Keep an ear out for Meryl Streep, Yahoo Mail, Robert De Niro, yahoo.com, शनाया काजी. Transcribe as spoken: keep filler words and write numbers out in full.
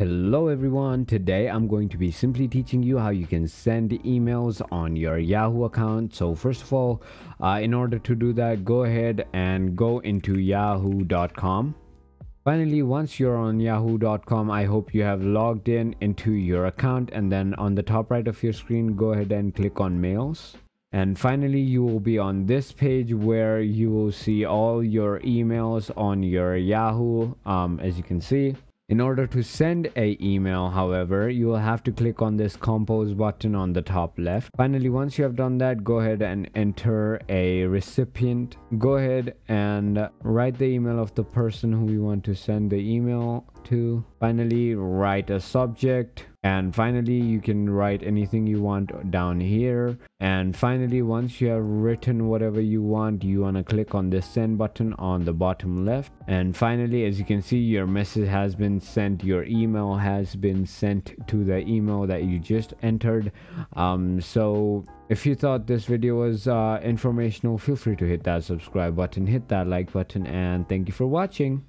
Hello everyone, today I'm going to be simply teaching you how you can send emails on your Yahoo account. So first of all, uh, in order to do that, go ahead and go into yahoo dot com. Finally, once you're on yahoo dot com, I hope you have logged in into your account, and then on the top right of your screen, go ahead and click on mails. And finally, you will be on this page where you will see all your emails on your Yahoo, um, as you can see. In order to send an email, however, you will have to click on this compose button on the top left. Finally, once you have done that, go ahead and enter a recipient. Go ahead and write the email of the person who you want to send the email to. Finally, write a subject. And finally, you can write anything you want down here. And finally, once you have written whatever you want, you want to click on the send button on the bottom left. And finally, as you can see, your message has been sent. Your email has been sent to the email that you just entered. Um, so if you thought this video was uh, informational, feel free to hit that subscribe button, hit that like button, and thank you for watching.